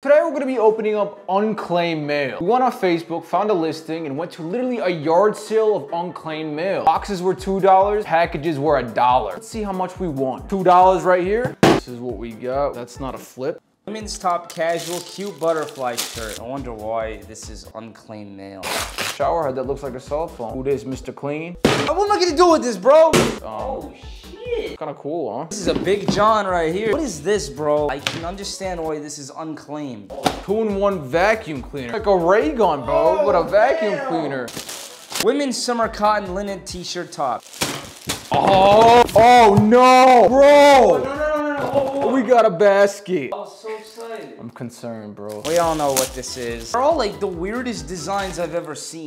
Today we're going to be opening up unclaimed mail. We went on Facebook, found a listing, and went to literally a yard sale of unclaimed mail. Boxes were $2, packages were $1. Let's see how much we won. $2 right here. This is what we got. That's not a flip. Women's top casual cute butterfly shirt. I wonder why this is unclaimed mail. Shower head that looks like a cell phone. Who this, Mr. Clean? What am I gonna do with this, bro? Oh shit. Kinda cool, huh? This is a Big John right here. What is this, bro? I can understand why this is unclaimed. 2-in-1 vacuum cleaner. Like a ray gun, bro. What a vacuum cleaner. Women's summer cotton linen t-shirt top. Oh no, bro. No, no, no. We got a basket. I was so excited. I'm concerned, bro. We all know what this is. They're all like the weirdest designs I've ever seen.